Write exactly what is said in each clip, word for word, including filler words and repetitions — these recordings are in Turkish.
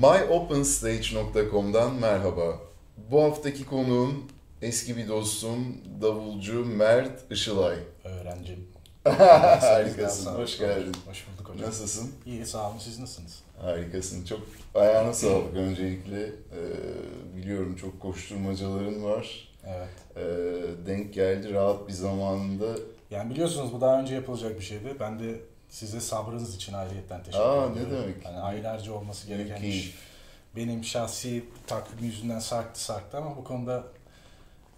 my open stage nokta com'dan merhaba. Bu haftaki konuğum eski bir dostum, davulcu Mert Işılay. Öğrencim. Harikasın, hoş geldin. Hoş bulduk hocam. Nasılsın? İyi, sağ olun. Siz nasılsınız? Harikasın, çok ayağına sağlık öncelikle. Ee, biliyorum çok koşturmacaların var. Evet. Ee, denk geldi rahat bir zamanda. Yani biliyorsunuz bu daha önce yapılacak bir şeydi. Ben de size sabrınız için ayrıyetten teşekkür Aa, ediyorum. Ne demek? Yani aylarca olması gereken iş. Benim şahsi takvim yüzünden sarktı sarktı ama bu konuda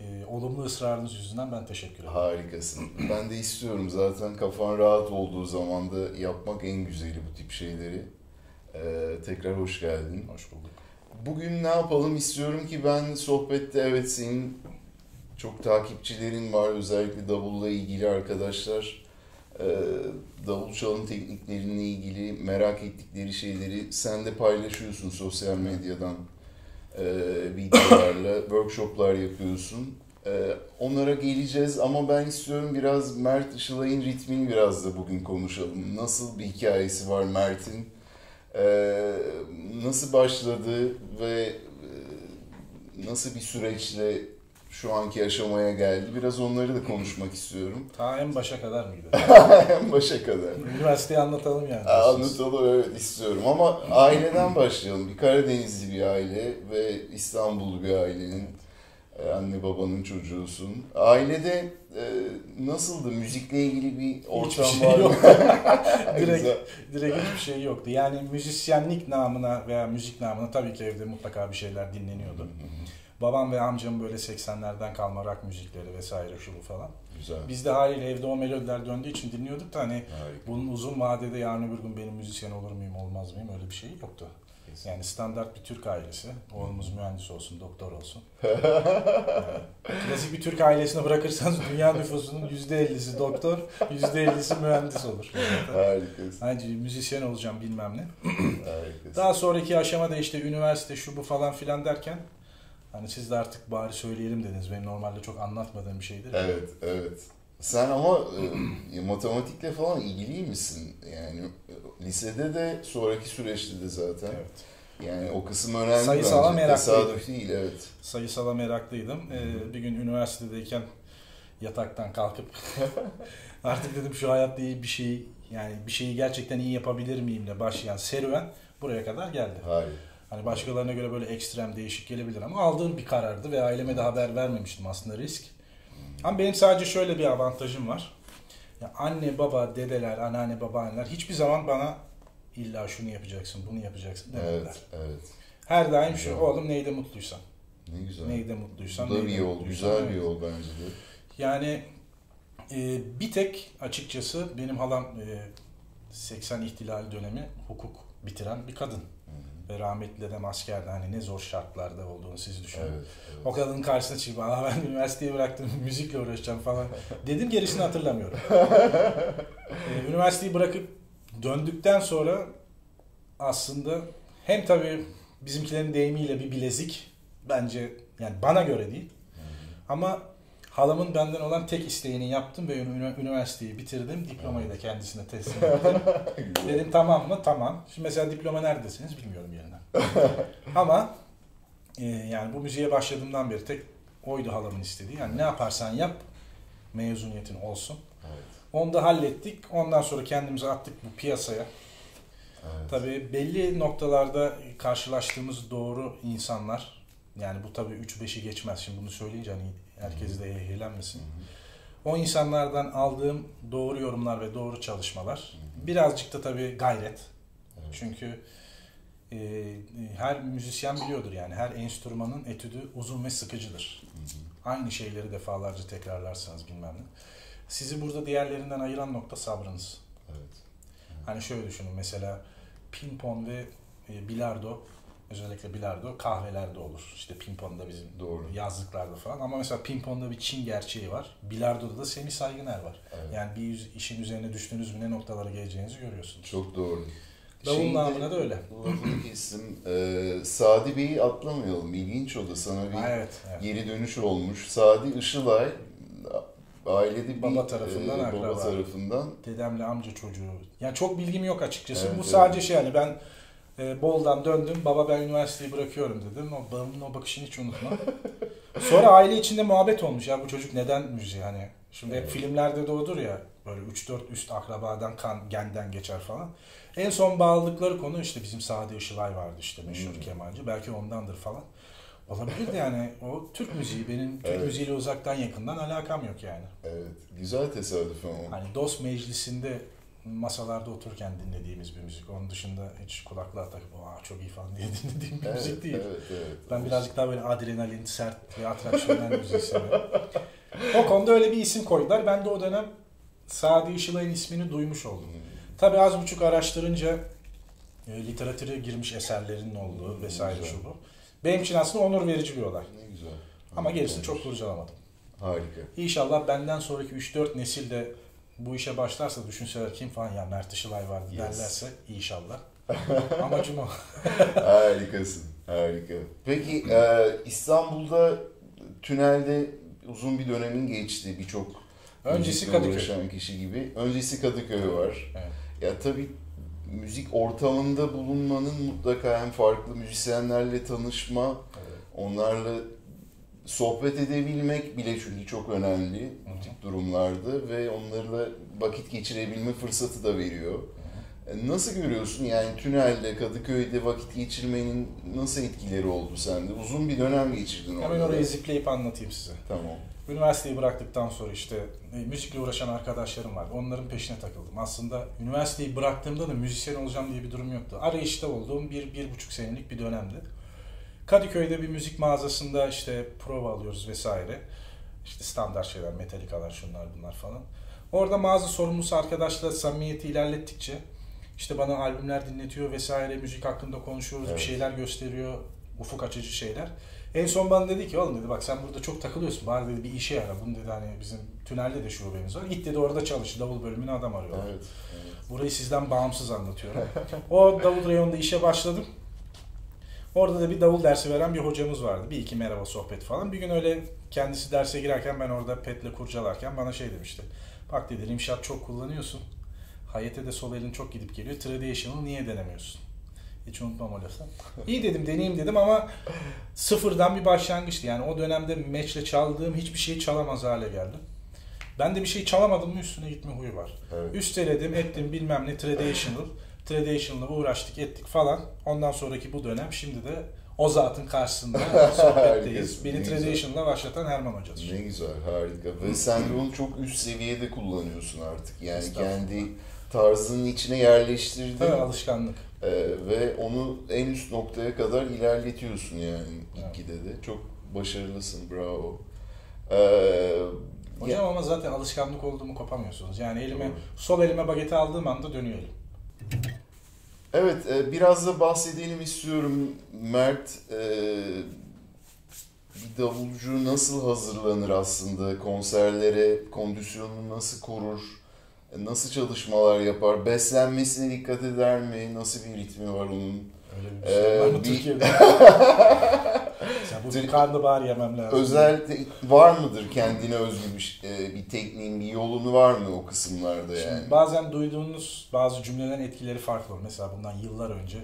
e, olumlu ısrarınız yüzünden ben teşekkür ederim. Harikasın. Ben de istiyorum zaten kafan rahat olduğu zaman da yapmak en güzeli bu tip şeyleri. Ee, tekrar hoş geldin. Hoş bulduk. Bugün ne yapalım istiyorum ki ben sohbette evet senin çok takipçilerin var özellikle davulla ilgili arkadaşlar. Davul çalım tekniklerinle ilgili merak ettikleri şeyleri sen de paylaşıyorsun sosyal medyadan videolarla, workshoplar yapıyorsun. Onlara geleceğiz ama ben istiyorum biraz Mert Işılay'ın ritmini biraz da bugün konuşalım. Nasıl bir hikayesi var Mert'in? Nasıl başladı ve nasıl bir süreçle şu anki aşamaya geldi. Biraz onları da konuşmak istiyorum. Ta en başa kadar mıydı? En başa kadar. Üniversiteyi anlatalım yani. Aa, anlatalım evet istiyorum ama aileden başlayalım. Bir Karadenizli bir aile ve İstanbullu bir ailenin evet. Anne babanın çocuğusun. Ailede e, nasıldı? Müzikle ilgili bir ortam şey var mı? direkt, direkt hiçbir şey yoktu. Yani müzisyenlik namına veya müzik namına tabii ki evde mutlaka bir şeyler dinleniyordu. Babam ve amcam böyle seksenlerden kalma rock müzikleri vesaire şu bu falan. Güzel. Biz de haliyle evde o melodiler döndüğü için dinliyorduk da hani harika. Bunun uzun vadede yarın öbür gün benim müzisyen olur muyum olmaz mıyım öyle bir şey yoktu. Kesinlikle. Yani standart bir Türk ailesi. Oğlumuz mühendis olsun, doktor olsun. Yani, klasik bir Türk ailesine bırakırsanız dünya nüfusunun yüzde ellisi doktor, yüzde ellisi mühendis olur. Harikasın. Hani müzisyen olacağım bilmem ne. Harikasın. Daha sonraki aşamada işte üniversite şu bu falan filan derken hani siz de artık bari söyleyelim dediniz. Benim normalde çok anlatmadığım bir şeydir. Evet, evet. Sen ama e, matematikle falan ilgiliymişsin. Yani lisede de sonraki süreçte de zaten. Evet. Yani o kısım önemli. Sayısala meraklıydım. Tesadüf değil, evet. Sayısala meraklıydım. Ee, bir gün üniversitedeyken yataktan kalkıp artık dedim şu hayat değil bir şey yani bir şeyi gerçekten iyi yapabilir miyimle başlayan serüven buraya kadar geldi. Hayır. Hani başkalarına göre böyle ekstrem değişik gelebilir ama aldığım bir karardı ve aileme de haber vermemiştim aslında risk. Ama benim sadece şöyle bir avantajım var. Ya anne baba, dedeler, anneanne, babaanneler hiçbir zaman bana illa şunu yapacaksın, bunu yapacaksın demediler. Evet, evet. Her daim güzel. Şu oğlum neyde mutluysan. Ne güzel. Neyde mutluysan. Bu da bir yol, güzel evet. Bir yol bence de. Yani e, bir tek açıkçası benim halam e, seksen ihtilali dönemi hukuk bitiren bir kadın. Ve rahmetli de askerde hani ne zor şartlarda olduğunu siz düşünün. Evet, evet. O kadının karşısına çıkıp aa ben üniversiteyi bıraktım müzikle uğraşacağım falan dedim gerisini hatırlamıyorum. ee, üniversiteyi bırakıp döndükten sonra aslında hem tabii bizimkilerin deyimiyle bir bilezik bence yani bana göre değil. Hı-hı. Ama halamın benden olan tek isteğini yaptım ve üniversiteyi bitirdim. Diplomayı da kendisine teslim ettim. Dedim tamam mı? Tamam. Şimdi mesela diploma neredesiniz? Bilmiyorum yerine. Ama e, yani bu müziğe başladığımdan beri tek oydu halamın istediği. Yani ne yaparsan yap mezuniyetin olsun. Evet. Onu da hallettik. Ondan sonra kendimizi attık bu piyasaya. Evet. Tabii belli noktalarda karşılaştığımız doğru insanlar. Yani bu tabii üç beşi geçmez. Şimdi bunu söyleyince hani herkes de eğlenmesin. O insanlardan aldığım doğru yorumlar ve doğru çalışmalar. Hı-hı. Birazcık da tabii gayret. Evet. Çünkü e, her müzisyen biliyordur yani her enstrümanın etüdü uzun ve sıkıcıdır. Hı-hı. Aynı şeyleri defalarca tekrarlarsanız bilmem ne. Sizi burada diğerlerinden ayıran nokta sabrınız. Evet. Evet. Hani şöyle düşünün mesela pimpon ve e, bilardo. Özellikle bilardo kahvelerde olur. İşte pimponda bizim doğru. Yazlıklarda falan. Ama mesela pimponda bir Çin gerçeği var. Bilardo'da da Semih Saygıner var. Evet. Yani bir işin üzerine düştüğünüz mü ne noktalara geleceğinizi görüyorsunuz. Çok doğru. Davul namına da öyle. Bu isim e, Sadi Bey'i atlamayalım. İlginç o da sana bir evet, evet. Geri dönüş olmuş. Sadi Işılay ailede bir baba tarafından, e, baba tarafından. Dedemle amca çocuğu. Yani çok bilgim yok açıkçası. Evet, bu sadece evet. Şey yani ben E, Bol'dan döndüm. Baba ben üniversiteyi bırakıyorum dedim. O, babamın o bakışını hiç unutma. Sonra aile içinde muhabbet olmuş. Ya bu çocuk neden müziği hani. Şimdi hep evet. filmlerde de odur ya. Böyle üç dört üst akrabadan kan genden geçer falan. En son bağlılıkları konu işte bizim Sadi Işılay vardı işte meşhur hmm. kemancı. Belki ondandır falan. Olabilir de yani o Türk müziği benim Türk evet. müziğiyle uzaktan yakından alakam yok yani. Evet. Güzel tesadüf ama. Hani dost meclisinde masalarda otururken dinlediğimiz bir müzik. Onun dışında hiç kulaklığa takıp aa çok iyi falan diye dinlediğim bir evet, müzik değil. Evet, evet. Ben birazcık daha böyle adrenalin, sert ve atraksiyonel müzik seviyorum. O konuda öyle bir isim koydular. Ben de o dönem Sadi Işılay'ın ismini duymuş oldum. Hmm. Tabii az buçuk araştırınca e, literatüre girmiş eserlerinin olduğu hmm, vesaire şu bu. Benim için aslında onur verici bir olay. Ne güzel. Ama harika gerisini olmuş. Çok kurcalamadım. Harika. İnşallah benden sonraki üç dört nesil de bu işe başlarsa düşünseler kim falan ya Mert Işılay vardı yes. derlerse inşallah. Amacım o. Harikasın. Harika. Peki e, İstanbul'da tünelde uzun bir dönemin geçti birçok öncesi Kadıköy kişi gibi. Öncesi Kadıköy var. Evet. Ya tabii müzik ortamında bulunmanın mutlaka hem farklı müzisyenlerle tanışma, evet. onlarla sohbet edebilmek bile çünkü çok önemli bu tip durumlarda ve onlarla vakit geçirebilme fırsatı da veriyor. Hı-hı. Nasıl görüyorsun yani tünelde, Kadıköy'de vakit geçirmenin nasıl etkileri oldu sende? Uzun bir dönem geçirdin orada. Hemen orayı zipleyip anlatayım size. Tamam. Üniversiteyi bıraktıktan sonra işte e, müzikle uğraşan arkadaşlarım vardı. Onların peşine takıldım. Aslında üniversiteyi bıraktığımda da müzisyen olacağım diye bir durum yoktu. Arayışta olduğum bir, bir buçuk senelik bir dönemdi. Kadıköy'de bir müzik mağazasında işte prova alıyoruz vesaire. İşte standart şeyler, metalikalar, şunlar bunlar falan. Orada mağaza sorumlusu arkadaşla samimiyeti ilerlettikçe işte bana albümler dinletiyor vesaire, müzik hakkında konuşuyoruz, evet. bir şeyler gösteriyor, ufuk açıcı şeyler. En son bana dedi ki oğlum dedi bak sen burada çok takılıyorsun bari dedi bir işe yara. Bunu dedi hani bizim tünelde de şubemiz var. Git dedi orada çalış. Davul bölümüne adam arıyor. Evet, evet. Burayı sizden bağımsız anlatıyorum. O davul reyonunda işe başladım. Orada da bir davul dersi veren bir hocamız vardı. Bir iki merhaba sohbet falan. Bir gün öyle kendisi derse girerken ben orada petle kurcalarken bana şey demişti. Bak dedi rimshot çok kullanıyorsun. Hayete de sol elin çok gidip geliyor. Tradition'ı niye denemiyorsun? Hiç unutmam o lafı. İyi dedim, deneyeyim dedim ama sıfırdan bir başlangıçtı. Yani o dönemde meçle çaldığım hiçbir şeyi çalamaz hale geldim. Ben de bir şey çalamadım mı üstüne gitme huyu var. Evet. Üsteledim, ettim bilmem ne, traditional. Traditional'la uğraştık, ettik falan. Ondan sonraki bu dönem şimdi de o zatın karşısında sohbetteyiz. Beni traditional'la başlatan Herman Hoca'dır. Ne güzel, harika. Ve sen de onu çok üst seviyede kullanıyorsun artık. Yani kendi tarzının içine yerleştirdin. Tabii alışkanlık. Ee, ve onu en üst noktaya kadar ilerletiyorsun yani gitgide de. Çok başarılısın, bravo. Ee, Hocam ya... ama zaten alışkanlık olduğumu kopamıyorsunuz. Yani elime, doğru. sol elime bageti aldığım anda dönüyor elim. Evet, e, biraz da bahsedelim istiyorum Mert. E, bir davulcu nasıl hazırlanır aslında konserlere, kondisyonunu nasıl korur? Nasıl çalışmalar yapar? Beslenmesine dikkat eder mi? Nasıl bir ritmi var onun? Öyle bir şey ee, var mı bir... Türkiye'de? Bu bir karnabahar yemem lazım. Özellikle var mıdır kendine özgü bir, bir tekniğin, bir yolunu var mı o kısımlarda yani? Şimdi bazen duyduğunuz bazı cümlelerin etkileri farklı olur. Mesela bundan yıllar önce,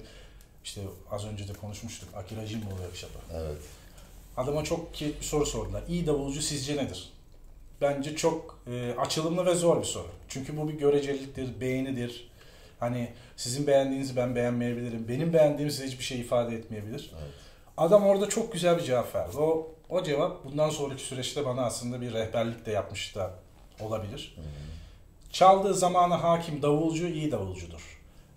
işte az önce de konuşmuştuk, Akira Jimbo workshop'a. Evet. Adama çok keyifli bir soru sordular. İyi davulcu sizce nedir? Bence çok e, açılımlı ve zor bir soru. Çünkü bu bir göreceliliktir, beğenidir. Hani sizin beğendiğinizi ben beğenmeyebilirim. Benim beğendiğim size hiçbir şey ifade etmeyebilir. Evet. Adam orada çok güzel bir cevap verdi. O, o cevap bundan sonraki süreçte bana aslında bir rehberlik de yapmış da olabilir. Hı-hı. Çaldığı zamana hakim davulcu iyi davulcudur.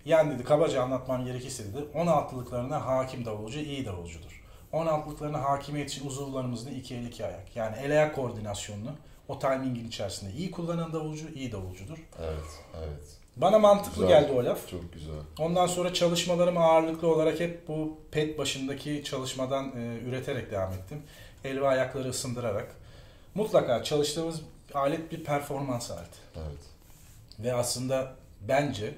Yani dedi kabaca anlatmam gerekirse dedi on altılıklarına hakim davulcu iyi davulcudur. on altılıklarına hakimiyet için uzuvlarımızın iki el iki ayak. Yani el ayak koordinasyonunu o timingin içerisinde iyi kullanan davulcu iyi davulcudur. Evet, evet. Bana mantıklı güzel, geldi o laf. Çok güzel. Ondan sonra çalışmalarım ağırlıklı olarak hep bu pet başındaki çalışmadan e, üreterek devam ettim. El ve ayakları ısındırarak. Mutlaka çalıştığımız alet bir performans aleti. Evet. Ve aslında bence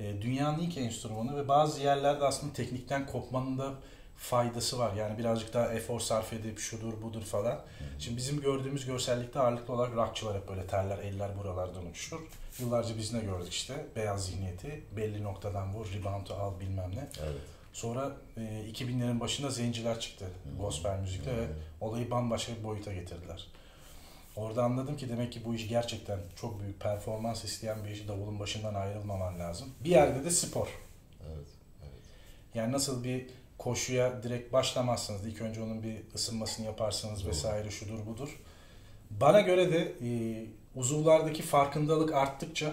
e, dünyanın ilk enstrümanı ve bazı yerlerde aslında teknikten kopmanın da faydası var. Yani birazcık daha efor sarf edip şudur budur falan. Hmm. Şimdi bizim gördüğümüz görsellikte ağırlıklı olarak rockçılar hep böyle terler, eller buralardan uçuşur. Yıllarca biz ne gördük işte? Beyaz zihniyeti, belli noktadan vur, rebound'u al bilmem ne. Evet. Sonra e, iki binlerin başında zenciler çıktı hmm. gospel müzikle hmm. ve olayı bambaşka bir boyuta getirdiler. Orada anladım ki demek ki bu iş gerçekten çok büyük performans isteyen bir iş. Davulun başından ayrılmaman lazım. Bir yerde de spor. Evet, evet. Yani nasıl bir koşuya direkt başlamazsınız. İlk önce onun bir ısınmasını yaparsınız vesaire şudur budur. Bana göre de e, uzuvlardaki farkındalık arttıkça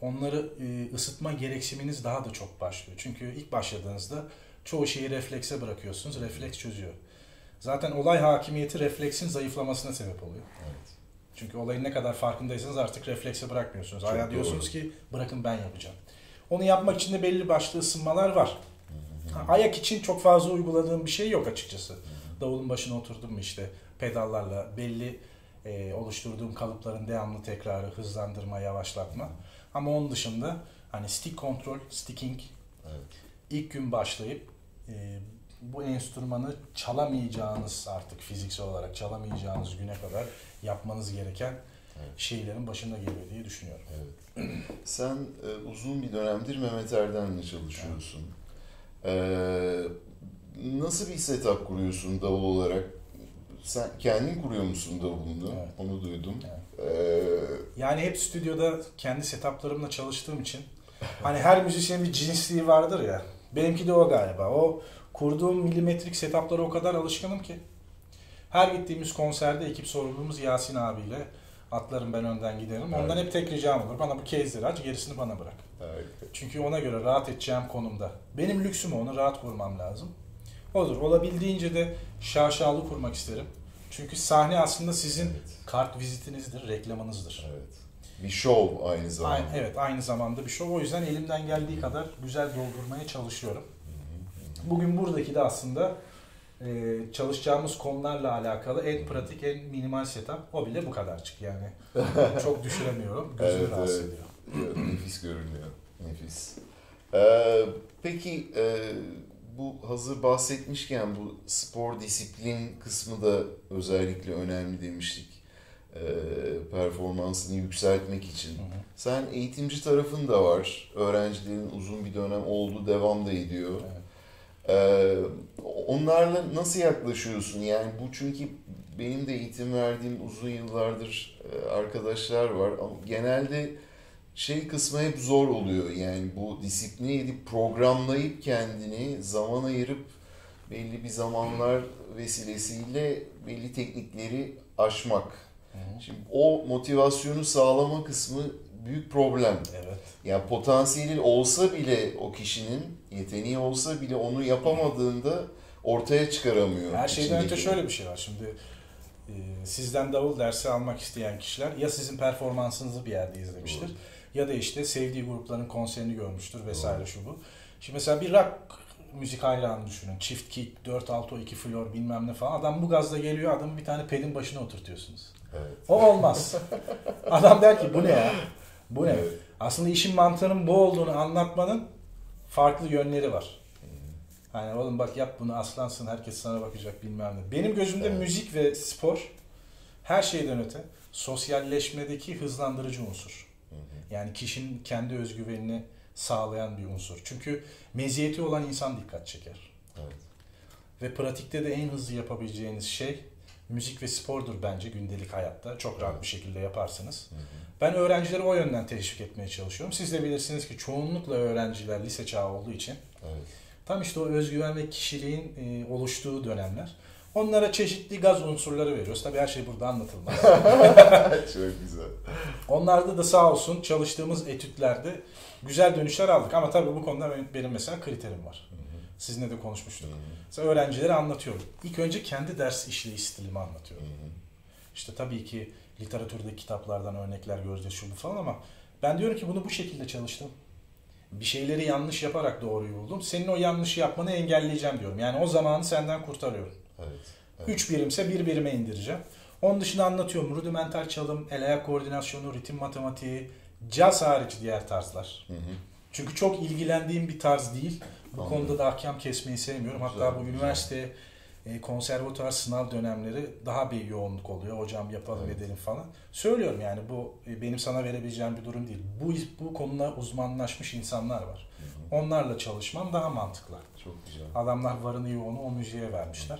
onları e, ısıtma gereksiniminiz daha da çok başlıyor. Çünkü ilk başladığınızda çoğu şeyi reflekse bırakıyorsunuz. Refleks çözüyor. Zaten olay hakimiyeti refleksin zayıflamasına sebep oluyor. Evet. Çünkü olayın ne kadar farkındaysanız artık reflekse bırakmıyorsunuz. Aya diyorsunuz ki bırakın ben yapacağım. Onu yapmak için de belli başlı ısınmalar var. Hı hı. Ayak için çok fazla uyguladığım bir şey yok açıkçası. Hı hı. Davulun başına oturdum mu işte pedallarla belli e, oluşturduğum kalıpların devamlı tekrarı, hızlandırma, yavaşlatma. Hı hı. Ama onun dışında hani stick kontrol, sticking, evet. ilk gün başlayıp e, bu enstrümanı çalamayacağınız artık fiziksel olarak çalamayacağınız güne kadar yapmanız gereken evet. şeylerin başında geliyor diye düşünüyorum. Evet. Sen e, uzun bir dönemdir Mehmet Erdem'le çalışıyorsun. Evet. Ee, nasıl bir setup kuruyorsun davul olarak? Sen kendin kuruyor musun davulunu? Evet. Onu duydum. Evet. Ee... Yani hep stüdyoda kendi setuplarımla çalıştığım için hani her müzisyenin bir cinsliği vardır ya. Benimki de o galiba. O kurduğum milimetrik setuplara o kadar alışkınım ki. Her gittiğimiz konserde ekip sorumlumuz Yasin abiyle atlarım ben önden giderim. Ondan evet. hep tek ricam olur. Bana bu case'leri aç, gerisini bana bırak. Evet. Çünkü ona göre rahat edeceğim konumda. Benim lüksüm onu rahat kurmam lazım. Olur. Olabildiğince de şaşalı kurmak isterim. Çünkü sahne aslında sizin evet. kart vizitinizdir, reklamınızdır. Evet. Bir şov aynı zamanda. Aynı, evet, aynı zamanda bir şov. O yüzden elimden geldiği kadar güzel doldurmaya çalışıyorum. Bugün buradaki de aslında e, çalışacağımız konularla alakalı en pratik, en minimal setup. O bile bu kadarcık yani. Çok düşüremiyorum. Gözünü evet, rahatsız evet. ediyor. Nefis görünüyor. Nefis. Ee, peki e, bu hazır bahsetmişken bu spor disiplin kısmı da özellikle önemli demiştik. E, performansını yükseltmek için. Hı hı. Sen eğitimci tarafın da var. Öğrencilerin uzun bir dönem oldu, devam da ediyor. Evet. Ee, onlarla nasıl yaklaşıyorsun? Yani bu çünkü benim de eğitim verdiğim uzun yıllardır arkadaşlar var ama genelde şey kısmı hep zor oluyor. Yani bu disipline edip programlayıp kendini zaman ayırıp belli bir zamanlar vesilesiyle belli teknikleri aşmak. Şimdi o motivasyonu sağlama kısmı büyük problem. Evet. Yani potansiyeli olsa bile o kişinin, yeteneği olsa bile onu yapamadığında ortaya çıkaramıyor. Her şeyden içindeki. Öte şöyle bir şey var. Şimdi e, sizden davul dersi almak isteyen kişiler ya sizin performansınızı bir yerde izlemiştir Doğru. ya da işte sevdiği grupların konserini görmüştür vesaire Doğru. şu bu. Şimdi mesela bir rock müzik hayranı düşünün. Çift kick, dört alto, iki flor bilmem ne falan. Adam bu gazla geliyor, adamı bir tane pedin başına oturtuyorsunuz. Evet. O olmaz. Adam der ki bu ne ya? Bu ne? Evet. Aslında işin mantığının bu olduğunu anlatmanın farklı yönleri var. Hani oğlum bak yap bunu aslansın, herkes sana bakacak bilmem ne. Benim gözümde evet. müzik ve spor her şeyden öte sosyalleşmedeki hızlandırıcı unsur. Hı hı. Yani kişinin kendi özgüvenini sağlayan bir unsur. Çünkü meziyeti olan insan dikkat çeker. Evet. Ve pratikte de en hızlı yapabileceğiniz şey müzik ve spordur bence gündelik hayatta. Çok rahat evet. bir şekilde yaparsınız. Hı hı. Ben öğrencileri o yönden teşvik etmeye çalışıyorum. Siz de bilirsiniz ki çoğunlukla öğrenciler lise çağı olduğu için evet. tam işte o özgüven ve kişiliğin e, oluştuğu dönemler. Onlara çeşitli gaz unsurları veriyoruz. Tabii her şey burada anlatılmaz. Çok güzel. Onlarda da sağ olsun çalıştığımız etütlerde güzel dönüşler aldık. Ama tabii bu konuda benim mesela kriterim var. Hı hı. Sizinle de konuşmuştuk. Hı hı. Mesela öğrencilere anlatıyorum. İlk önce kendi ders işleyiş stilimi anlatıyorum. Hı hı. İşte tabii ki literatürdeki kitaplardan örnekler göreceğiz şu bu falan ama ben diyorum ki bunu bu şekilde çalıştım. Bir şeyleri yanlış yaparak doğruyu buldum. Senin o yanlışı yapmanı engelleyeceğim diyorum. Yani o zamanı senden kurtarıyorum. Evet, evet. Üç birimse bir birime indireceğim. Onun dışında anlatıyorum. Rudimental çalım, el ayak koordinasyonu, ritim matematiği, caz harici diğer tarzlar. Hı hı. Çünkü çok ilgilendiğim bir tarz değil. Bu Anladım. Konuda da ahkam kesmeyi sevmiyorum. Güzel, hatta bu güzel. Üniversite e, konservatuvar sınav dönemleri daha bir yoğunluk oluyor. Hocam yapalım evet. edelim falan. Söylüyorum yani bu e, benim sana verebileceğim bir durum değil. Bu bu konuda uzmanlaşmış insanlar var. Hı-hı. Onlarla çalışmam daha mantıklı. Çok güzel. Adamlar varını yoğunu o müziğe vermişler.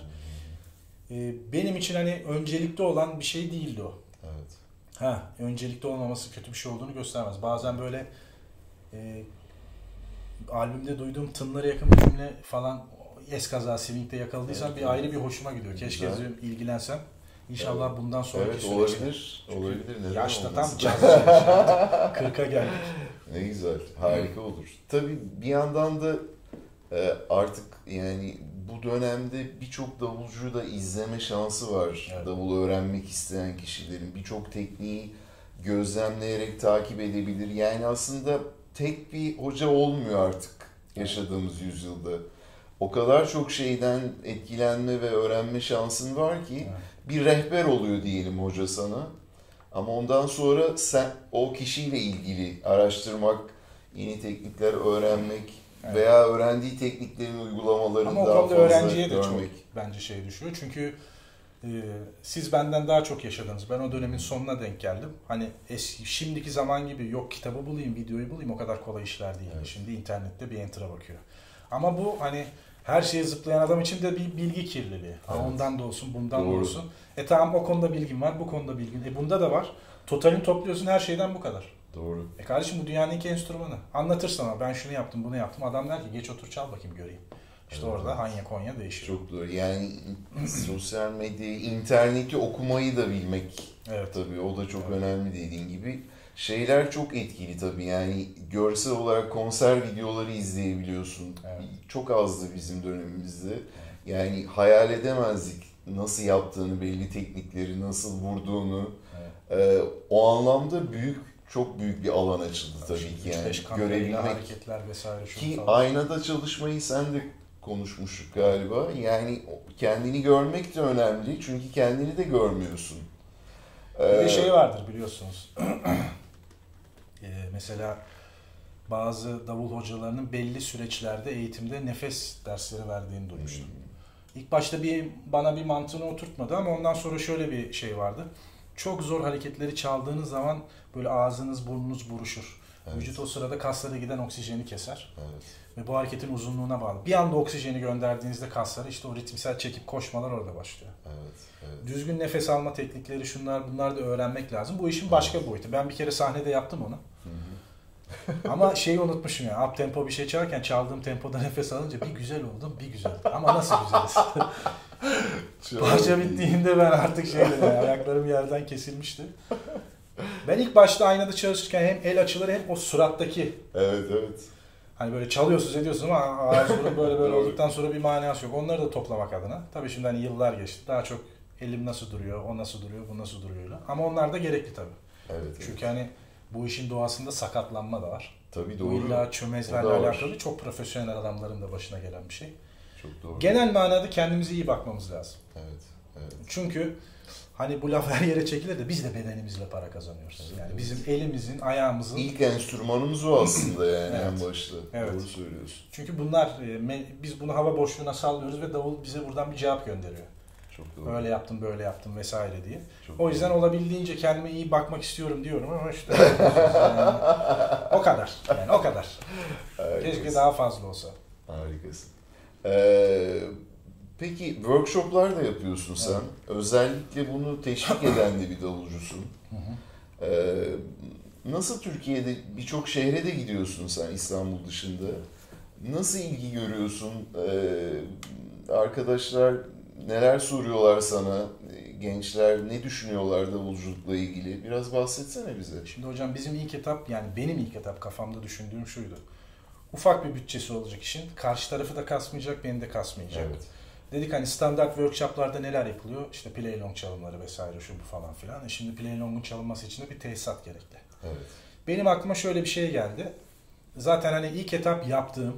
E, benim için hani öncelikli olan bir şey değildi o. Evet. Ha, öncelikli olmaması kötü bir şey olduğunu göstermez. Bazen böyle e, albümde duyduğum tınlara yakın bir cümle falan eskaza swing'de yakaladıysam evet, bir ayrı bir hoşuma gidiyor. Keşke diyorum ilgilensem. İnşallah evet. bundan sonraki evet, süreçte. Olabilir. Olabilir. Yaşta tam kırka geldik. Ne güzel. Harika olur. Tabii bir yandan da artık yani bu dönemde birçok davulcuyu da izleme şansı var. Evet. Davul öğrenmek isteyen kişilerin birçok tekniği gözlemleyerek takip edebilir. Yani aslında tek bir hoca olmuyor artık yaşadığımız evet. yüzyılda. O kadar çok şeyden etkilenme ve öğrenme şansın var ki evet. bir rehber oluyor diyelim hoca sana. Ama ondan sonra sen o kişiyle ilgili araştırmak, yeni teknikler öğrenmek evet. veya öğrendiği tekniklerin uygulamalarını ama daha fazla öğrenciye görmek. Ama o konuda öğrenciye de çok bence şey düşüyor. Çünkü e, siz benden daha çok yaşadınız. Ben o dönemin sonuna denk geldim. Hani eski, şimdiki zaman gibi yok kitabı bulayım, videoyu bulayım o kadar kolay işler değil. Evet. Şimdi internette bir enter'a bakıyor. Ama bu hani her şeye zıplayan adam için de bir bilgi kirliliği. Evet. Ondan da olsun, bundan Doğru. da olsun. E tamam o konuda bilgim var, bu konuda bilgin. E bunda da var. Totalini topluyorsun her şeyden bu kadar. Doğru. E kardeşim bu dünyanın ilk enstrümanı. Anlatırsan ama ben şunu yaptım, bunu yaptım. Adam der ki geç otur çal bakayım göreyim. İşte evet. orada Hanya Konya değişir. Çok doğru. Yani sosyal medyayı, interneti okumayı da bilmek. Evet. Tabii o da çok evet. önemli dediğin gibi. Şeyler çok etkili tabii yani görsel olarak konser videoları izleyebiliyorsun. Evet. Çok azdı bizim dönemimizde. Yani hayal edemezdik nasıl yaptığını, belli teknikleri, nasıl vurduğunu. Evet. Ee, o anlamda büyük, çok büyük bir alan açıldı tabii ki yani görebilmek. Hareketler vesaire ki falan. Aynada çalışmayı sen de konuşmuştuk galiba. Yani kendini görmek de önemli çünkü kendini de görmüyorsun. Bir ee... de şey vardır biliyorsunuz. Ee, mesela bazı davul hocalarının belli süreçlerde eğitimde nefes dersleri verdiğini duymuştum. Hmm. İlk başta bir bana bir mantığını oturtmadı ama ondan sonra şöyle bir şey vardı. Çok zor hareketleri çaldığınız zaman böyle ağzınız burnunuz buruşur. Evet. Vücut o sırada kaslara giden oksijeni keser. Evet. Ve bu hareketin uzunluğuna bağlı. Bir anda oksijeni gönderdiğinizde kaslara işte o ritmsel çekip koşmalar orada başlıyor. Evet, evet. Düzgün nefes alma teknikleri şunlar bunlar da öğrenmek lazım. Bu işin başka evet. boyutu. Ben bir kere sahnede yaptım onu. Hı-hı. Ama şeyi unutmuşum ya. Up tempo bir şey çalarken çaldığım tempoda nefes alınca bir güzel oldum bir güzeldi. Ama nasıl güzeldi? Parça bittiğinde ben artık şeydi ya, ayaklarım yerden kesilmişti. Ben ilk başta aynada çalışırken hem el açıları hem o surattaki. Evet evet. Hani böyle çalıyorsunuz ediyorsunuz ama ağzının böyle böyle olduktan sonra bir manası yok. Onları da toplamak adına. Tabii şimdi hani yıllar geçti. Daha çok elim nasıl duruyor, o nasıl duruyor, bu nasıl duruyor. Ama onlar da gerekli tabii. Evet. Çünkü evet. hani bu işin doğasında sakatlanma da var. Tabii doğru. Bu illa çömezlerle alakalı çok profesyonel adamların da başına gelen bir şey. Çok doğru. Genel manada kendimize iyi bakmamız lazım. Evet. Evet. Çünkü hani bu laf her yere çekilir de biz de bedenimizle para kazanıyoruz. Evet, yani evet. bizim elimizin, ayağımızın... İlk enstrümanımız o aslında yani evet. en başta. Evet. Doğru söylüyorsun. Çünkü bunlar, biz bunu hava boşluğuna sallıyoruz ve davul bize buradan bir cevap gönderiyor. Çok doğru. Böyle yaptım, böyle yaptım vesaire diye. Çok o yüzden doğru. olabildiğince kendime iyi bakmak istiyorum diyorum ama işte... yani, o kadar. Yani o kadar. Harikasın. Keşke daha fazla olsa. Harikasın. Ee... Peki workshoplar da yapıyorsun sen. Evet. Özellikle bunu teşvik eden de bir davulcusun. Hı hı. Ee, nasıl Türkiye'de birçok şehre de gidiyorsun sen İstanbul dışında. Nasıl ilgi görüyorsun? Ee, arkadaşlar neler soruyorlar sana? Gençler ne düşünüyorlar davulculukla ilgili? Biraz bahsetsene bize. Şimdi hocam bizim ilk etap yani benim ilk etap kafamda düşündüğüm şuydu. Ufak bir bütçesi olacak işin. Karşı tarafı da kasmayacak, beni de kasmayacak. Evet. Dedik hani standart workshoplarda neler yapılıyor? İşte playlong çalımları vesaire şu bu falan filan. E şimdi playlong'un çalınması için de bir tesisat gerekli. Evet. Benim aklıma şöyle bir şey geldi. Zaten hani ilk etap yaptığım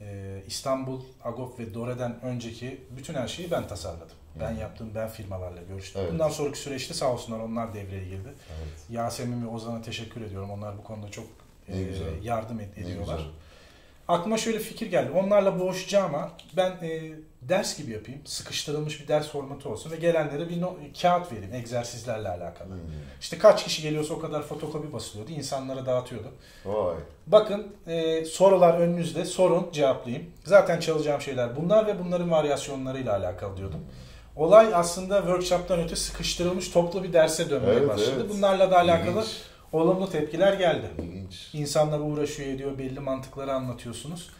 e, İstanbul, Agop ve Dore'den önceki bütün her şeyi ben tasarladım. Hı. Ben yaptım, ben firmalarla görüştüm. Evet. Bundan sonraki süreçte sağ olsunlar onlar devreye girdi. Evet. Yasemin ve Ozan'a teşekkür ediyorum. Onlar bu konuda çok e, yardım et, ediyorlar. Aklıma şöyle fikir geldi. Onlarla boğuşacağıma ben e, ders gibi yapayım. Sıkıştırılmış bir ders formatı olsun ve gelenlere bir no kağıt vereyim egzersizlerle alakalı. Hmm. İşte kaç kişi geliyorsa o kadar fotokopi basılıyordu. İnsanlara dağıtıyordum. Oy. Bakın e, sorular önünüzde. Sorun, cevaplayayım. Zaten çalışacağım şeyler bunlar ve bunların varyasyonlarıyla alakalı diyordum. Hmm. Olay aslında workshop'tan öte sıkıştırılmış toplu bir derse dönmeye evet, başladı. Evet. Bunlarla da alakalı... Hiç. Olumlu tepkiler geldi. İlginç. İnsanlar uğraşıyor ediyor, belli mantıkları anlatıyorsunuz.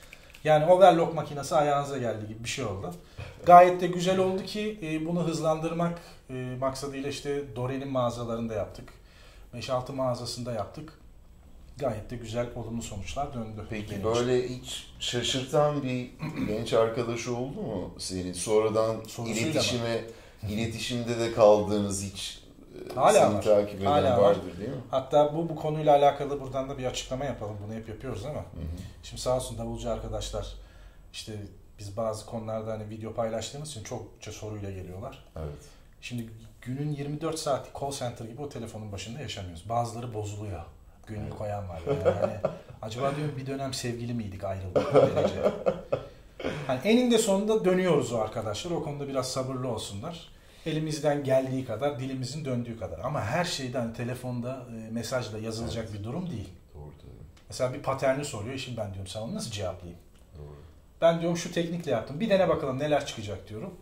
Yani overlock makinesi ayağınıza geldi gibi bir şey oldu. Gayet de güzel oldu ki bunu hızlandırmak maksadıyla işte Dore'nin mağazalarında yaptık. beş altı mağazasında yaptık. Gayet de güzel, olumlu sonuçlar döndü. Peki benim böyle için. Hiç şaşırtan bir genç arkadaşı oldu mu senin? Sonradan Sorusuyla iletişime, mı? iletişimde de kaldığınız hiç... Hala var. Takip eden Hala vardır var. Değil mi? Hatta bu bu konuyla alakalı buradan da bir açıklama yapalım. Bunu hep yapıyoruz ama. Hı hı. Şimdi sağ olsun davulcu arkadaşlar işte biz bazı konularda hani video paylaştığımız için çokça soruyla geliyorlar. Evet. Şimdi günün yirmi dört saati call center gibi o telefonun başında yaşamıyoruz. Bazıları bozuluyor. Gönül evet. koyan var. Yani. Yani acaba diyorum bir dönem sevgili miydik ayrıldık? Hani eninde sonunda dönüyoruz o arkadaşlar. O konuda biraz sabırlı olsunlar. Elimizden geldiği kadar, dilimizin döndüğü kadar. Ama her şeyden hani telefonda, mesajla yazılacak evet. bir durum değil. Doğru, doğru. Mesela bir paterni soruyor. Şimdi ben diyorum sen onu nasıl cevaplayayım? Doğru. Ben diyorum şu teknikle yaptım. Bir dene bakalım neler çıkacak diyorum.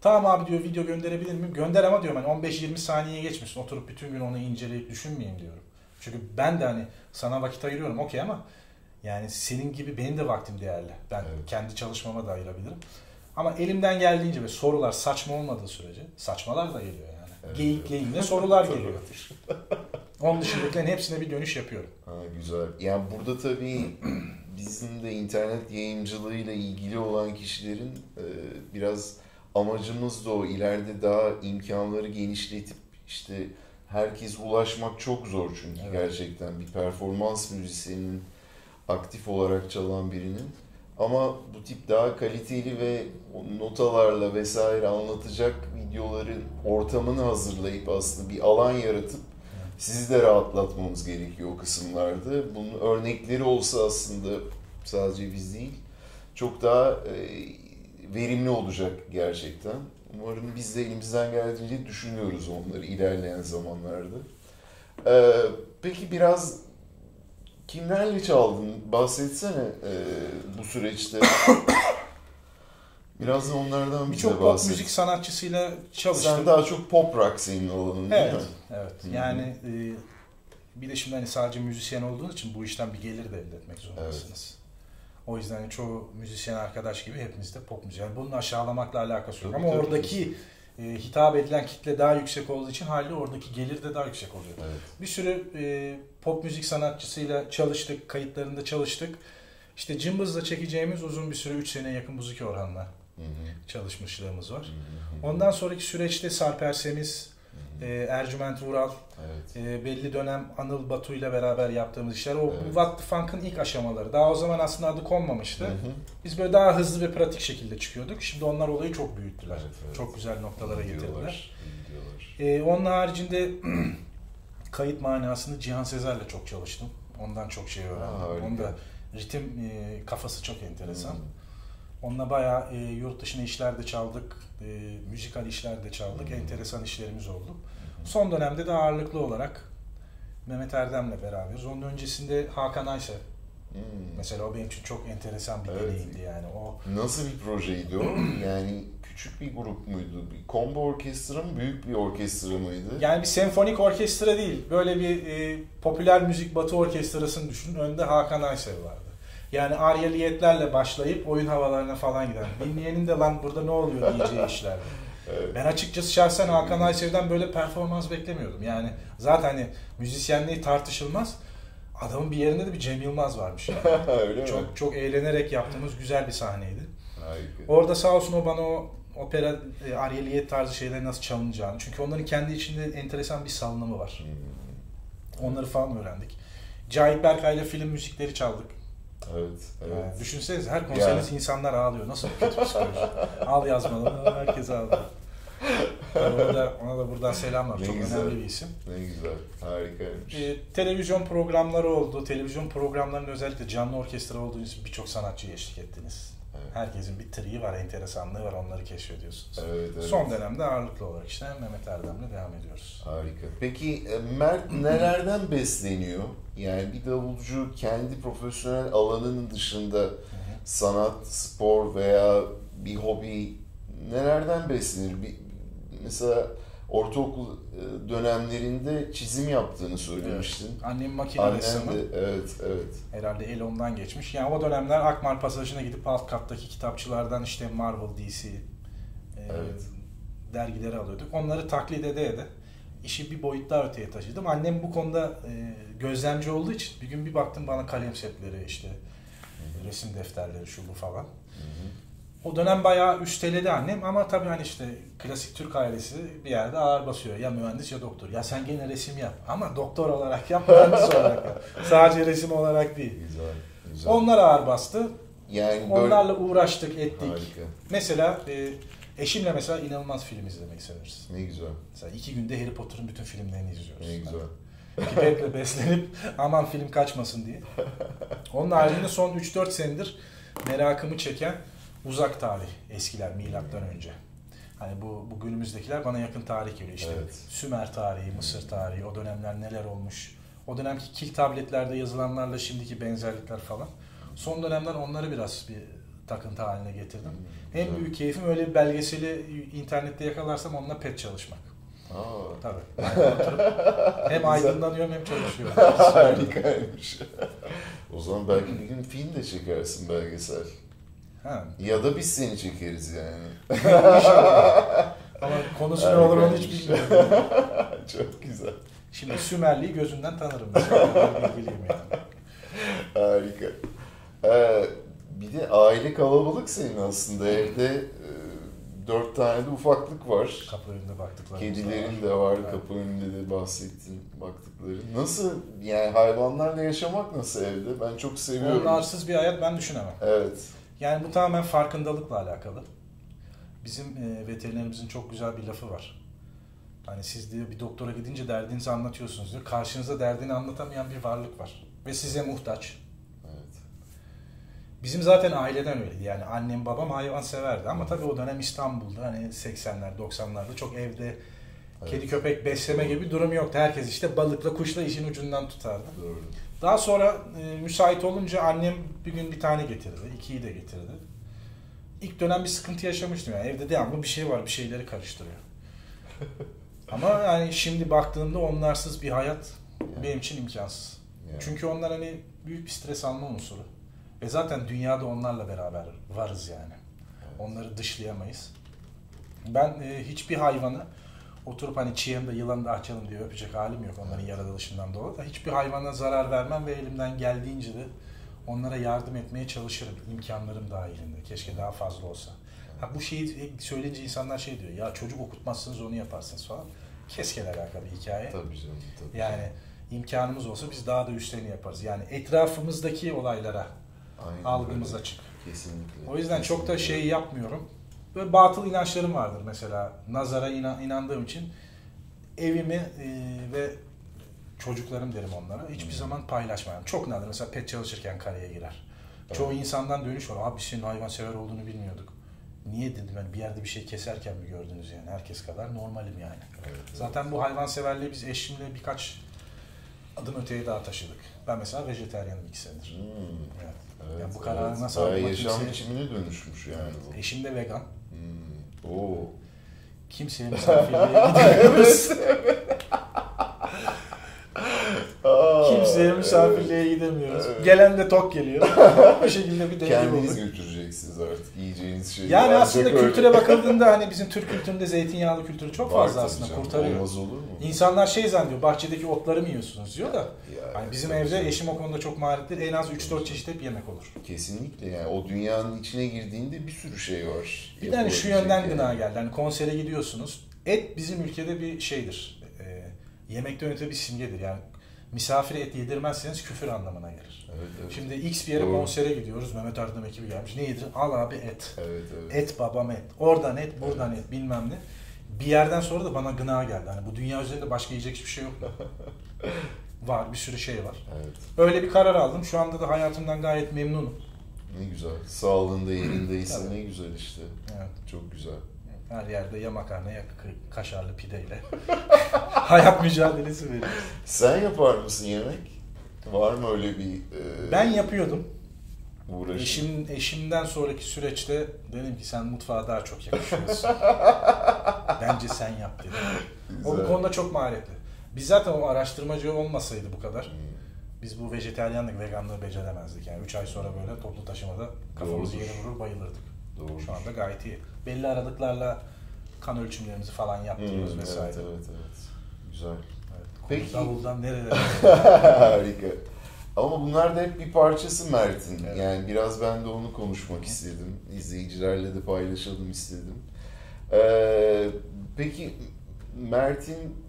Tamam abi diyor video gönderebilir miyim? Gönder ama diyorum hani on beş yirmi saniye geçmişsin. Oturup bütün gün onu inceleyip düşünmeyeyim diyorum. Çünkü ben de hani sana vakit ayırıyorum okey ama yani senin gibi benim de vaktim değerli. Ben evet. kendi çalışmama da ayırabilirim. Ama elimden geldiğince ve sorular saçma olmadığı sürece, saçmalar da geliyor yani. Evet, Geyikleyinle evet. sorular geliyor. Onun dışındakilerin hepsine bir dönüş yapıyorum. Ha, güzel. Yani burada tabii bizim de internet yayıncılığıyla ilgili olan kişilerin e, biraz amacımız da o. İleride daha imkanları genişletip işte herkese ulaşmak çok zor çünkü evet. gerçekten bir performans müzisyeninin aktif olarak çalan birinin. Ama bu tip daha kaliteli ve notalarla vesaire anlatacak videoların ortamını hazırlayıp aslında bir alan yaratıp sizi de rahatlatmamız gerekiyor o kısımlarda. Bunun örnekleri olsa aslında sadece biz değil çok daha verimli olacak gerçekten. Umarım biz de elimizden geldiğince düşünüyoruz onları ilerleyen zamanlarda. Peki biraz... Kimlerle çaldın? Bahsetsene e, bu süreçte. Biraz da onlardan bize bahset. Birçok pop müzik sanatçısıyla çalıştım. Sen daha çok pop rock senin olanın değil evet, mi? Evet. Hmm. Yani e, bir de şimdi hani sadece müzisyen olduğunuz için bu işten bir gelir de elde etmek zorundasınız. Evet. O yüzden çoğu müzisyen arkadaş gibi hepimiz de pop müzik. Yani bunun aşağılamakla alakası yok. Ama tabii oradaki... hitap edilen kitle daha yüksek olduğu için haliyle oradaki gelir de daha yüksek oluyor. Evet. Bir sürü e, pop müzik sanatçısıyla çalıştık, kayıtlarında çalıştık. İşte Cimbız'la çekeceğimiz uzun bir süre, üç sene yakın Buzuki Orhan'la çalışmışlığımız var. Hı-hı. Ondan sonraki süreçte Sarp Ersemiz, e, Ercüment Vural, evet. e, belli dönem Anıl Batu ile beraber yaptığımız işler. O evet. What the Funk'ın ilk aşamaları. Daha o zaman aslında adı konmamıştı. Hı hı. Biz böyle daha hızlı ve pratik şekilde çıkıyorduk. Şimdi onlar olayı çok büyüttüler. Evet, evet. Çok güzel noktalara getirdiler. E, onun haricinde kayıt manasını Cihan Sezer'le çok çalıştım. Ondan çok şey öğrendim. Onda ritim e, kafası çok enteresan. Hı. Onunla bayağı e, yurt dışına işler de çaldık, e, müzikal işler de çaldık, hı hı. enteresan işlerimiz oldu. Hı hı. Son dönemde de ağırlıklı olarak Mehmet Erdem'le beraberiz. Onun öncesinde Hakan Ayse. Hı. Mesela o benim için çok enteresan bir evet. deneyimdi yani. O... Nasıl bir projeydi o? Yani küçük bir grup muydu? Bir combo orkestra mı, büyük bir orkestra mıydı? Yani bir senfonik orkestra değil, böyle bir e, popüler müzik batı orkestrasını düşünün. Önde Hakan Ayse vardı. Yani aryaliyetlerle başlayıp oyun havalarına falan gider. Dinleyenin de lan burada ne oluyor diyeceği işler. Evet. Ben açıkçası şahsen Hakan Ayser'den böyle performans beklemiyordum. Yani zaten hani müzisyenliği tartışılmaz. Adamın bir yerinde de bir Cem Yılmaz varmış. Yani. Öyle çok mi? Çok eğlenerek yaptığımız güzel bir sahneydi. Harika. Orada sağ olsun o bana o opera, e, aryaliyet tarzı şeyleri nasıl çalınacağını. Çünkü onların kendi içinde enteresan bir salınımı var. Hmm. Onları falan öğrendik. Cahit Berkay'la film müzikleri çaldık. Evet, evet. Yani düşünsenize her konseriniz yani. İnsanlar ağlıyor. Nasıl bir kötü psikoloji? Al yazmalı. Herkes ağlıyor. Ona da, ona da buradan selam var. Çok güzel, önemli bir isim. Ne güzel. Harikaymış. Ee, televizyon programları oldu. Televizyon programlarının özellikle canlı orkestra olduğu için birçok sanatçıya eşlik ettiniz. Evet. Herkesin bir triği var, enteresanlığı var. Onları keşfediyorsunuz. Evet, evet. Son dönemde ağırlıklı olarak işte Mehmet Erdem'le devam ediyoruz. Harika. Peki Mert nelerden besleniyor? Yani bir davulcu kendi profesyonel alanının dışında sanat, spor veya bir hobi nelerden beslenir? Bir, mesela ortaokul dönemlerinde çizim yaptığını söylemiştin. Evet. Annem makine ressamı. Evet, evet. Herhalde el ondan geçmiş. Yani o dönemler Akmar Pasajı'na gidip alt kattaki kitapçılardan işte Marvel, D C evet. e, dergileri alıyorduk. Onları taklit ede ede işi bir boyut daha öteye taşıdım. Annem bu konuda e, gözlemci olduğu için bir gün bir baktım bana kalem setleri işte, Hı-hı. resim defterleri şu bu falan. Hı-hı. O dönem bayağı üsteledi annem ama tabii hani işte klasik Türk ailesi bir yerde ağır basıyor. Ya mühendis ya doktor. Ya sen gene resim yap ama doktor olarak yap, mühendis olarak yap. Sadece resim olarak değil. Güzel, güzel. Onlar ağır bastı. Yani onlarla böyle... uğraştık, ettik. Harika. Mesela e, eşimle mesela inanılmaz film izlemek severiz. Ne güzel. Mesela iki günde Harry Potter'ın bütün filmlerini izliyoruz. Ne güzel. Pipetle beslenip aman film kaçmasın diye. Onun haricinde son üç dört senedir merakımı çeken uzak tarih, eskiler, milattan önce. Hani bu, bu günümüzdekiler bana yakın tarih geliyor işte. Evet. Sümer tarihi, Mısır tarihi, o dönemler neler olmuş. O dönemki kil tabletlerde yazılanlarla şimdiki benzerlikler falan. Son dönemden onları biraz bir takıntı haline getirdim. Hmm. En büyük keyfim öyle bir belgeseli internette yakalarsam onunla pet çalışmak. Aa. Tabii. Hem aydınlanıyorum hem çalışıyorum. Harikaymış. O zaman belki bir gün film de çekersin, belgesel. Ha. Ya da biz seni çekeriz yani. Ama konusu ne olur onu hiç bilmiyorum. Çok güzel. Şimdi Sümerli'yi gözünden tanırım. Bilgiliyim yani. Harika. Ee, bir de aile kalabalık senin aslında. Evde e, dört tane de ufaklık var. Kapı önünde baktıkları. Kedilerin de var. Evet. Kapı önünde de bahsettiğin baktıkları. Nasıl yani, hayvanlarla yaşamak nasıl evde? Ben çok seviyorum. Onlarsız bir hayat ben düşünemem. Evet. Yani bu tamamen farkındalıkla alakalı. Bizim e, veterinerimizin çok güzel bir lafı var. Hani siz diyor bir doktora gidince derdinizi anlatıyorsunuz diyor. Karşınızda derdini anlatamayan bir varlık var. Ve size muhtaç. Evet. Bizim zaten aileden öyleydi. Yani annem babam hayvan severdi. Ama tabii o dönem İstanbul'da hani seksenler doksanlarda çok evde evet. kedi köpek besleme gibi bir durum yoktu. Herkes işte balıkla kuşla işin ucundan tutardı. Doğru. Daha sonra e, müsait olunca annem bir gün bir tane getirdi, ikiyi de getirdi. İlk dönem bir sıkıntı yaşamıştım yani, evde devamlı bir şey var, bir şeyleri karıştırıyor. Ama yani şimdi baktığımda onlarsız bir hayat yani benim için imkansız. Yani. Çünkü onlar hani büyük bir stres alma unsuru. Ve zaten dünyada onlarla beraber varız yani. Evet. Onları dışlayamayız. Ben e, hiçbir hayvanı oturup hani çiğen de yılan da açalım diye öpecek halim yok onların yaratılışından dolayı. Hiçbir hayvana zarar vermem ve elimden geldiğince de onlara yardım etmeye çalışırım. İmkanlarım dahilinde. Keşke daha fazla olsa. Ha, bu şeyi söyleyince insanlar şey diyor, ya çocuk okutmazsınız onu yaparsınız falan. Keskel alakalı hikaye. Tabii canım, tabii. Yani imkanımız olsa biz daha da üstlerini yaparız. Yani etrafımızdaki olaylara aynen algımız öyle. Açık. Kesinlikle. O yüzden kesinlikle. Çok da şey yapmıyorum. Böyle batıl inançlarım vardır mesela. Nazara inan, inandığım için evimi e, ve çocuklarım derim onlara. Hiçbir hmm. zaman paylaşmayalım. Çok nadir. Mesela pet çalışırken karaya girer. Evet. Çoğu insandan dönüş var. Abi senin hayvansever olduğunu bilmiyorduk. Niye dedim ben, bir yerde bir şey keserken mi gördünüz yani? Herkes kadar normalim yani. Evet, zaten evet. bu hayvanseverliği biz eşimle birkaç adım öteye daha taşıdık. Ben mesela vejetaryenim iki senedir. Hmm. Evet. Evet, yani bu kararı evet. nasıl almak kimseye... Yaşam biçimine dönüşmüş yani bu. Eşim de vegan. Hmm. Oo. Kimseye misafirliğe gidiyoruz. Kimseye misafirliğe evet. gidemiyoruz. Evet. Gelen de tok geliyor. Bu şekilde bir denge olur. Kendiniz götüreceksiniz artık yiyeceğiniz şeyi. Yani aslında kültüre öyle. Bakıldığında hani bizim Türk kültüründe zeytinyağlı kültürü çok var fazla aslında canım, kurtarıyor. Olmaz olur mu? İnsanlar şey zannediyor, bahçedeki otları mı yiyorsunuz diyor da. Yani yani bizim evde canım. Eşim o konuda çok maharetlidir. En az üç dört çeşit hep yemek olur. Kesinlikle yani o dünyanın içine girdiğinde bir sürü şey var. Bir tane şu yönden yani. Gına geldi. Hani konsere gidiyorsunuz. Et bizim ülkede bir şeydir. E, yemekten öte bir simgedir yani. Misafire et yedirmezseniz küfür anlamına gelir. Evet, evet. Şimdi X bir yere doğru. konsere gidiyoruz. Mehmet Erdem ekibi gelmiş. Ne yedirin? Al abi et. Evet, evet. Et babam et. Oradan et, buradan evet. et bilmem ne. bir yerden sonra da bana gına geldi. Hani bu dünya üzerinde başka yiyecek hiçbir şey yok. Var, bir sürü şey var. Evet. Öyle bir karar aldım. Şu anda da hayatımdan gayet memnunum. Ne güzel. Sağlığında yerindeyse ne güzel işte. Evet. Çok güzel. Her yerde ya makarna ya kaşarlı pideyle hayat mücadelesi veriyoruz. Sen yapar mısın yemek? Var mı öyle bir... E... Ben yapıyordum. Uğraşın. Eşim, eşimden sonraki süreçte dedim ki sen mutfağa daha çok yakışıyorsun. Bence sen yap dedim. O bu konuda çok maharetli. Biz zaten o araştırmacı olmasaydı bu kadar. Hmm. Biz bu vejetaryenlik, veganlığı beceremezdik. Yani üç ay sonra böyle toplu taşımada kafamızı yere vurur bayılırdık. Doğru. Şu anda gayet iyi. Belli aralıklarla kan ölçümlerimizi falan yaptırıyoruz hmm, vesaire. Evet, evet, evet. Güzel. Evet, peki. Davuldan nerelere? Harika. Ama bunlar da hep bir parçası Mert'in. Evet. Yani biraz ben de onu konuşmak istedim. İzleyicilerle de paylaşalım istedim. Ee, peki Mert'in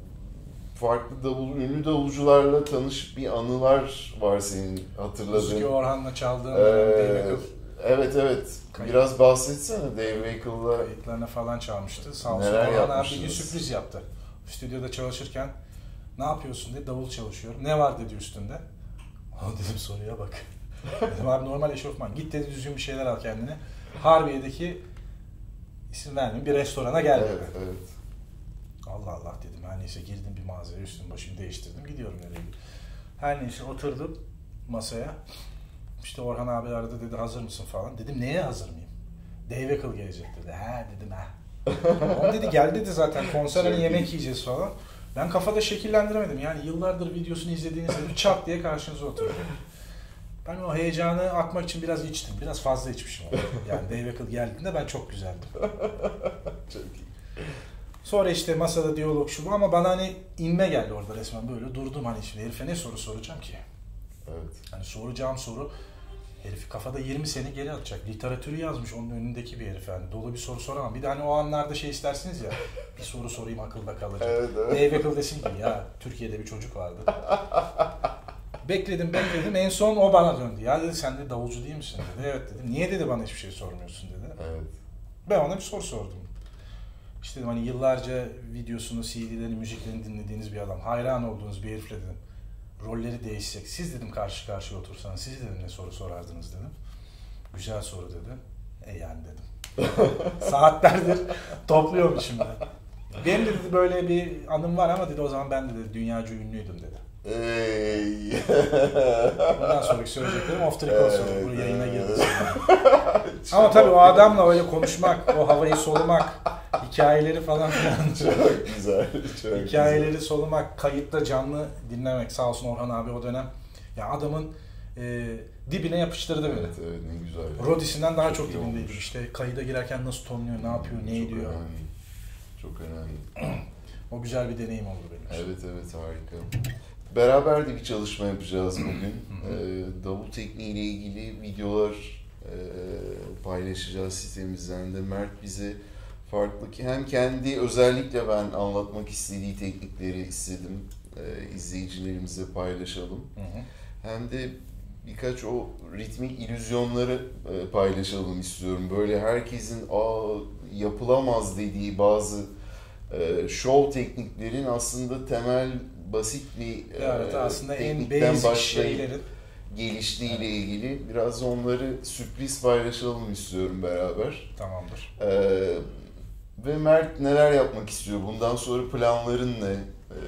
farklı davul, ünlü davulcularla tanışıp bir anılar var senin hatırladığın. Buzuki Orhan'la çaldığın ee, Dave Weckl. Evet evet. Kayıt. Biraz bahsetsene Dave Weckl'la. Kayıtlarına falan çalmıştı. Sağ olsun Orhan abi bir sürpriz yaptı. Stüdyoda çalışırken ne yapıyorsun dedi, davul çalışıyorum. Ne var dedi üstünde. Aa dedim soruya bak. Dedim abi normal eşofman. Git dedi düzgün bir şeyler al kendine. Harbiye'deki isim vermeyeyim bir restorana gel dedi. Evet, evet. Allah Allah dedim. Her neyse girdim bir mağazaya üstüm başımı değiştirdim. Gidiyorum nereye gidiyorum. Her neyse oturdum masaya. İşte Orhan abi aradı dedi hazır mısın falan. Dedim neye hazır mıyım? Dave Weckl gelecek dedi. He dedim he. Oğlum dedi gel dedi zaten konser hani yemek yiyeceğiz falan. Ben kafada şekillendiremedim. Yani yıllardır videosunu izlediğinizde bir çat diye karşınıza oturuyor. Ben o heyecanı atmak için biraz içtim. Biraz fazla içmişim. Yani Dave Weckl geldiğinde ben çok güzeldim. Çok iyi. Sonra işte masada diyalog şu bu ama bana hani inme geldi orada resmen böyle durdum hani şimdi herife ne soru soracağım ki? Evet. Hani soracağım soru herifi kafada yirmi sene geri atacak. Literatürü yazmış onun önündeki bir herif yani dolu bir soru soramam. Bir de hani o anlarda şey istersiniz ya bir soru sorayım akılda kalacak. Evet, evet. Dave Weckl desin ki ya Türkiye'de bir çocuk vardı. Bekledim bekledim en son o bana döndü. Ya dedi sen de davulcu değil misin dedi. Evet dedim. Niye dedi bana hiçbir şey sormuyorsun dedi. Evet. Ben ona bir soru sordum. İşte dedim hani yıllarca videosunu, C D'lerini, müziklerini dinlediğiniz bir adam, hayran olduğunuz bir herifle dedim. Rolleri değişsek, siz dedim karşı karşıya otursanız, siz dedim ne soru sorardınız dedim. Güzel soru dedi. E yani dedim. Saatlerdir topluyorum şimdi. Benim de dedi böyle bir anım var ama dedi o zaman ben de dedi dünyaca ünlüydüm dedi. Bundan sonraki söyleyeceklerim off the record sonra bu yayına girdi. Ama tabii o adamla öyle konuşmak, o havayı solumak, hikayeleri falan filan. Çok güzel. Çok hikayeleri güzel. Solumak, kayıtta canlı dinlemek. Sağ olsun Orhan abi o dönem. Ya adamın e, dibine yapıştırdı evet, beni. Evet ne güzel. Yani. Rodisinden daha çok, çok dibindeydi. İşte kayıda girerken nasıl tonluyor, ne yapıyor, ne çok ediyor. Önemli. Çok önemli. O güzel bir deneyim oldu benim için. Evet evet harika. Beraber de bir çalışma yapacağız bugün. e, davul tekniğiyle ilgili videolar e, paylaşacağız sitemizden de. Mert bize farklı ki hem kendi özellikle ben anlatmak istediği teknikleri istedim e, izleyicilerimize paylaşalım. Hı hı. Hem de birkaç o ritmik illüzyonları e, paylaşalım istiyorum. Böyle herkesin aa yapılamaz dediği bazı e, şov tekniklerin aslında temel basit bir e, evet, aslında teknikten başlayıp geliştiğiyle ilgili biraz onları sürpriz paylaşalım istiyorum beraber. Tamamdır. E, Ve Mert neler yapmak istiyor? Bundan sonra planların ne e,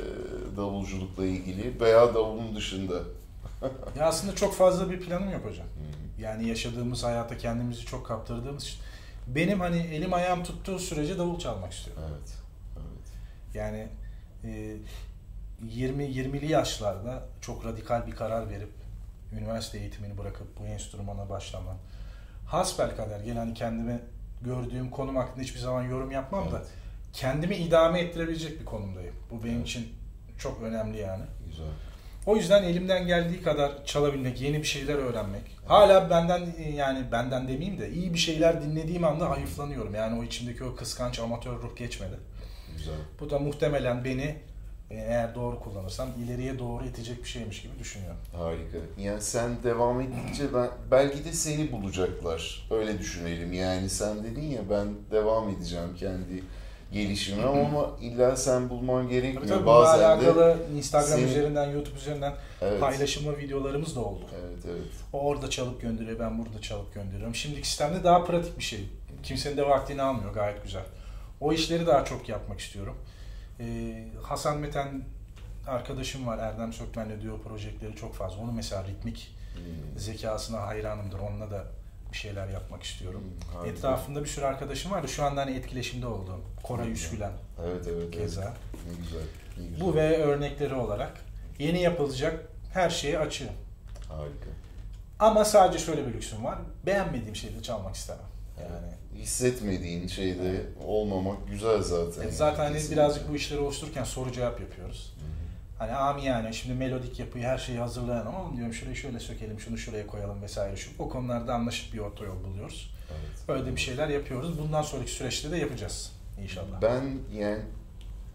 davulculukla ilgili veya davulun dışında? Ya aslında çok fazla bir planım yok hocam. Hmm. Yani yaşadığımız hayata kendimizi çok kaptırdığımız için. Benim hani elim ayağım tuttuğu sürece davul çalmak istiyorum. Evet. Evet. Yani e, yirmi yirmili yaşlarda çok radikal bir karar verip üniversite eğitimini bırakıp bu enstrümana başlamam. Hasbelkader gelen hani kendime gördüğüm konum hakkında hiçbir zaman yorum yapmam evet. da kendimi idame ettirebilecek bir konumdayım. Bu benim evet. için çok önemli yani. Güzel. O yüzden elimden geldiği kadar çalabilmek, yeni bir şeyler öğrenmek. Evet. Hala benden yani benden demeyeyim de iyi bir şeyler dinlediğim anda hayıflanıyorum. Yani o içimdeki o kıskanç amatör ruh geçmedi. Güzel. Bu da muhtemelen beni eğer doğru kullanırsam ileriye doğru itecek bir şeymiş gibi düşünüyorum. Harika. Yani sen devam ettikçe ben, belki de seni bulacaklar. Öyle düşünelim. Yani sen dedin ya ben devam edeceğim kendi gelişimi ama illa sen bulman gerekmiyor. Tabii, bazen bununla alakalı de Instagram senin üzerinden, YouTube üzerinden evet. paylaşımlı videolarımız da oldu. Evet, evet. O orada çalıp gönderiyor, ben burada çalıp gönderiyorum. Şimdiki sistemde daha pratik bir şey. Kimsenin de vaktini almıyor, gayet güzel. O işleri daha çok yapmak istiyorum. Ee, Hasan Meten arkadaşım var, Erdem Sökmen'le diyor projeleri çok fazla. Onu mesela ritmik hmm. zekasına hayranımdır. Onunla da bir şeyler yapmak istiyorum. Hmm, etrafımda bir sürü arkadaşım var da şu anda hani etkileşimde olduğum. Koray Üskülen. Evet, evet. Keza. Evet. Ne güzel, ne güzel. Bu ve örnekleri olarak yeni yapılacak her şeye açığım. Harika. Ama sadece şöyle bir lüksüm var. Beğenmediğim şeyleri çalmak istemem. Yani hissetmediğin şeyde evet. olmamak güzel zaten. Evet, zaten yani, hani birazcık bu işleri oluştururken soru cevap yapıyoruz. Hı -hı. Hani ami yani şimdi melodik yapıyı her şeyi hazırlayan ama diyorum şurayı şöyle sökelim, şunu şuraya koyalım vesaire. Şu, o konularda anlaşıp bir orta yol buluyoruz. Evet. Böyle de bir şeyler yapıyoruz. Bundan sonraki süreçte de yapacağız inşallah. Ben yani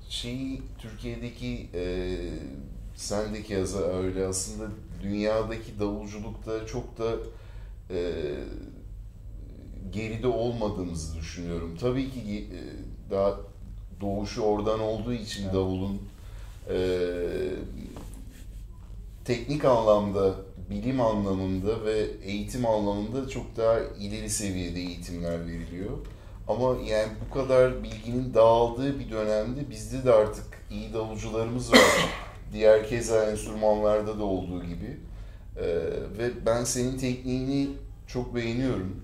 şeyi Türkiye'deki e, sendeki yazı öyle aslında dünyadaki davulculukta çok da e, geride olmadığımızı düşünüyorum. Tabii ki daha doğuşu oradan olduğu için evet. davulun e, teknik anlamda, bilim anlamında ve eğitim anlamında çok daha ileri seviyede eğitimler veriliyor. Ama yani bu kadar bilginin dağıldığı bir dönemde bizde de artık iyi davulcularımız var. Diğer keza enstrümanlarda da olduğu gibi. E, ve ben senin tekniğini çok beğeniyorum.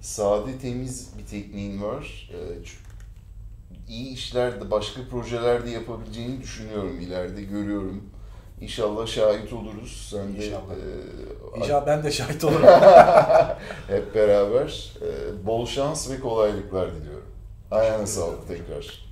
Sade, temiz bir tekniğin var. İyi işlerde, başka projelerde yapabileceğini düşünüyorum. İleride görüyorum. İnşallah şahit oluruz. Sen de, İnşallah. E, İnşallah ben de şahit olurum. Hep beraber. E, bol şans ve kolaylıklar diliyorum. Ayağına sağlık tekrar.